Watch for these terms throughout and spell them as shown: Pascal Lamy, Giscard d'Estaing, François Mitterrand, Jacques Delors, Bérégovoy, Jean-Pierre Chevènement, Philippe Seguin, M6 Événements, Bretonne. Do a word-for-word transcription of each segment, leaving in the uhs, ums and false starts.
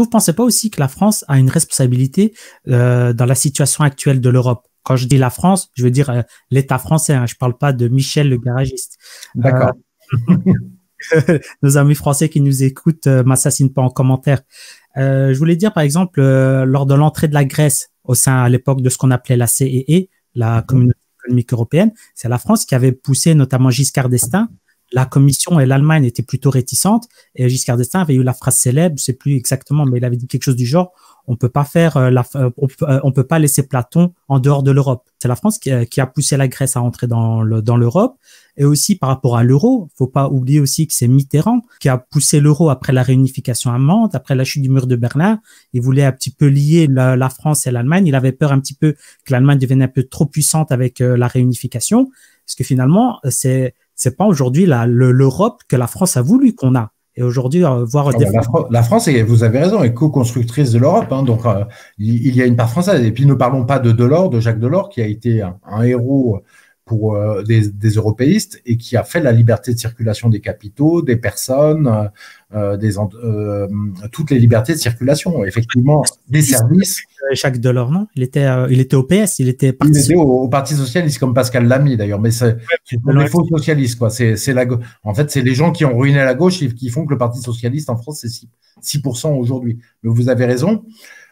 que vous ne pensez pas aussi que la France a une responsabilité euh, dans la situation actuelle de l'Europe? Quand je dis la France, je veux dire euh, l'État français, hein, je ne parle pas de Michel le garagiste. D'accord. Euh, nos amis français qui nous écoutent euh, m'assassinent pas en commentaire. Euh, je voulais dire, par exemple, euh, lors de l'entrée de la Grèce au sein, à l'époque, de ce qu'on appelait la C E E, la Communauté économique européenne, c'est la France qui avait poussé notamment Giscard d'Estaing. La Commission et l'Allemagne étaient plutôt réticentes et Giscard d'Estaing avait eu la phrase célèbre, je sais plus exactement, mais il avait dit quelque chose du genre on peut pas faire euh, la, euh, on, peut, euh, on peut pas laisser Platon en dehors de l'Europe. C'est la France qui, euh, qui a poussé la Grèce à entrer dans le, dans l'Europe. Et aussi par rapport à l'euro, faut pas oublier aussi que c'est Mitterrand qui a poussé l'euro après la réunification allemande, après la chute du mur de Berlin. Il voulait un petit peu lier la, la France et l'Allemagne. Il avait peur un petit peu que l'Allemagne devienne un peu trop puissante avec euh, la réunification, parce que finalement c'est c'est pas aujourd'hui l'Europe que la France a voulu qu'on a. Et aujourd'hui, euh, voir... Ah ben la, Fran la France, est, vous avez raison, est co-constructrice de l'Europe. Hein, donc, euh, il, il y a une part française. Et puis, ne parlons pas de Delors, de Jacques Delors, qui a été un, un héros pour euh, des, des européistes et qui a fait la liberté de circulation des capitaux, des personnes, euh, des, euh, toutes les libertés de circulation. Effectivement, des services... Jacques Delors, non, il était, euh, il était au P S, il était, parti... il était au, au Parti Socialiste, comme Pascal Lamy d'ailleurs, mais c'est des faux socialistes, quoi. C'est, c'est la, en fait, c'est les gens qui ont ruiné la gauche et qui font que le Parti Socialiste en France, c'est six pour cent aujourd'hui. Mais vous avez raison.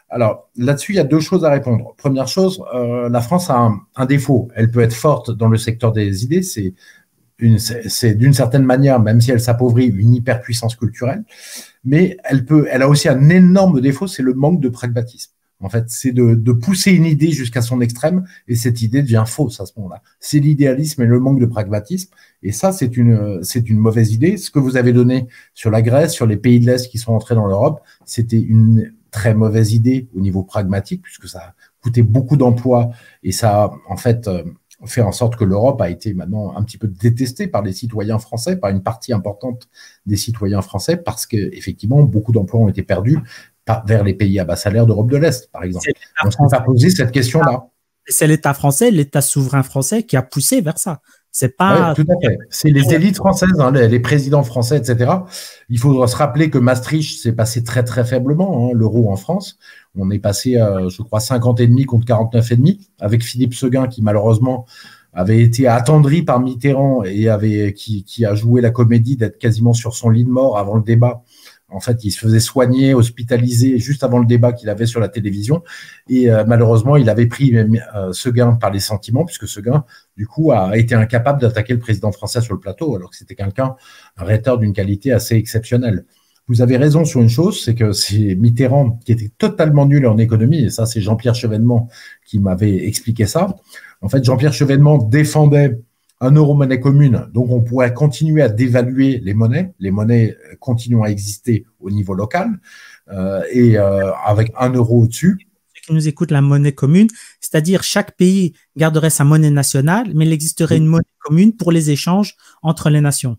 Alors, là-dessus, il y a deux choses à répondre. Première chose, euh, la France a un, un défaut. Elle peut être forte dans le secteur des idées, c'est c'est d'une certaine manière, même si elle s'appauvrit, une hyperpuissance culturelle, mais elle, peut, elle a aussi un énorme défaut, c'est le manque de pragmatisme. En fait, c'est de, de pousser une idée jusqu'à son extrême et cette idée devient fausse à ce moment-là. C'est l'idéalisme et le manque de pragmatisme et ça, c'est une, c'est une mauvaise idée. Ce que vous avez donné sur la Grèce, sur les pays de l'Est qui sont entrés dans l'Europe, c'était une très mauvaise idée au niveau pragmatique puisque ça a coûté beaucoup d'emplois et ça a en fait fait en sorte que l'Europe a été maintenant un petit peu détestée par les citoyens français, par une partie importante des citoyens français parce qu'effectivement, beaucoup d'emplois ont été perdus vers les pays à bas salaire d'Europe de l'Est, par exemple. On ne s'est pas posé cette question-là. C'est l'État français, l'État souverain français qui a poussé vers ça. C'est pas… Ouais, tout à fait. C'est les élites françaises, hein, les, les présidents français, et cetera. Il faut se rappeler que Maastricht s'est passé très, très faiblement, hein, l'euro en France. On est passé, euh, je crois, cinquante virgule cinq contre quarante-neuf virgule cinq, avec Philippe Seguin qui, malheureusement, avait été attendri par Mitterrand et avait, qui, qui a joué la comédie d'être quasiment sur son lit de mort avant le débat. En fait, il se faisait soigner, hospitaliser juste avant le débat qu'il avait sur la télévision. Et euh, malheureusement, il avait pris euh, Seguin par les sentiments, puisque Seguin, du coup, a été incapable d'attaquer le président français sur le plateau, alors que c'était quelqu'un, un rhéteur d'une qualité assez exceptionnelle. Vous avez raison sur une chose, c'est que c'est Mitterrand qui était totalement nul en économie, et ça, c'est Jean-Pierre Chevènement qui m'avait expliqué ça. En fait, Jean-Pierre Chevènement défendait un euro-monnaie commune, donc on pourrait continuer à dévaluer les monnaies, les monnaies continuent à exister au niveau local, euh, et euh, avec un euro au-dessus. Ceux qui nous écoutent, la monnaie commune, c'est-à-dire chaque pays garderait sa monnaie nationale, mais il existerait oui. une monnaie commune pour les échanges entre les nations.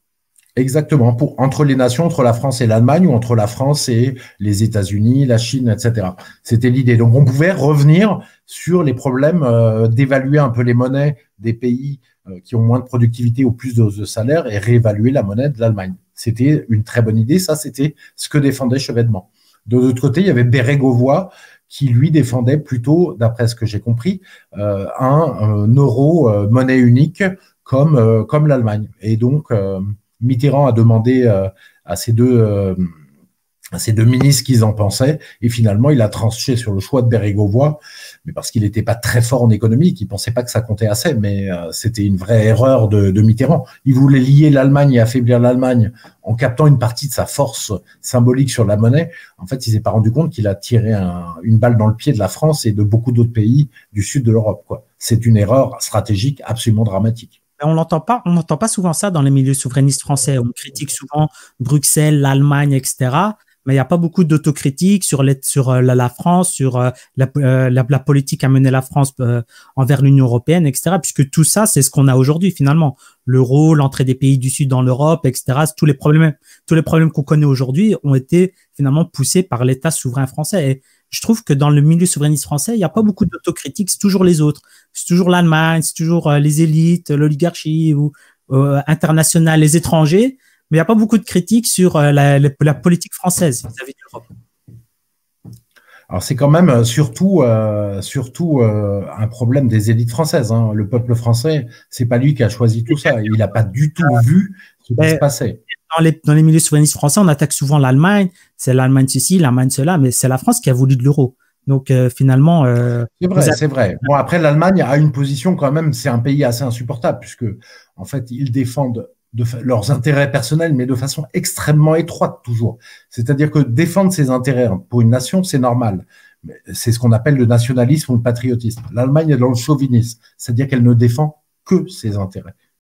Exactement, pour, entre les nations, entre la France et l'Allemagne, ou entre la France et les États-Unis, la Chine, et cetera. C'était l'idée. Donc on pouvait revenir sur les problèmes euh, d'évaluer un peu les monnaies des pays qui ont moins de productivité ou plus de hausse de salaire et réévaluer la monnaie de l'Allemagne. C'était une très bonne idée, ça c'était ce que défendait Chevènement. De l'autre côté, il y avait Bérégovoy qui lui défendait plutôt, d'après ce que j'ai compris, euh, un, un euro euh, monnaie unique comme, euh, comme l'Allemagne. Et donc euh, Mitterrand a demandé euh, à ces deux... Euh, ces deux ministres qu'ils en pensaient, et finalement, il a tranché sur le choix de Bérégovoy, mais parce qu'il n'était pas très fort en économie, qu'il ne pensait pas que ça comptait assez, mais euh, c'était une vraie erreur de, de Mitterrand. Il voulait lier l'Allemagne et affaiblir l'Allemagne en captant une partie de sa force symbolique sur la monnaie. En fait, il s'est pas rendu compte qu'il a tiré un, une balle dans le pied de la France et de beaucoup d'autres pays du sud de l'Europe, quoi. C'est une erreur stratégique absolument dramatique. On n'entend pas, on n'entend pas souvent ça dans les milieux souverainistes français. On critique souvent Bruxelles, l'Allemagne, et cetera, mais il n'y a pas beaucoup d'autocritique sur, sur euh, la, la France, sur euh, la, euh, la, la politique à mener la France euh, envers l'Union européenne, et cetera. Puisque tout ça, c'est ce qu'on a aujourd'hui finalement. L'euro, l'entrée des pays du Sud dans l'Europe, et cetera. Tous les problèmes, tous les problèmes qu'on connaît aujourd'hui ont été finalement poussés par l'État souverain français. Et je trouve que dans le milieu souverainiste français, il n'y a pas beaucoup d'autocritique. C'est toujours les autres. C'est toujours l'Allemagne, c'est toujours euh, les élites, l'oligarchie ou euh, internationale, les étrangers. Mais il n'y a pas beaucoup de critiques sur la, la, la politique française vis-à-vis de l'Europe. Alors c'est quand même surtout, euh, surtout euh, un problème des élites françaises. Hein. Le peuple français, c'est pas lui qui a choisi tout ça. Il n'a pas du tout vu ce qui se passait. Dans les, dans les milieux souverainistes français, on attaque souvent l'Allemagne. C'est l'Allemagne ceci, l'Allemagne cela, mais c'est la France qui a voulu de l'euro. Donc euh, finalement… Euh, c'est vrai, avez... c'est vrai. Bon, après, l'Allemagne a une position quand même, c'est un pays assez insupportable puisque en fait, ils défendent… de leurs intérêts personnels, mais de façon extrêmement étroite toujours. C'est-à-dire que défendre ses intérêts pour une nation, c'est normal. C'est ce qu'on appelle le nationalisme ou le patriotisme. L'Allemagne est dans le chauvinisme, c'est-à-dire qu'elle ne défend que ses intérêts.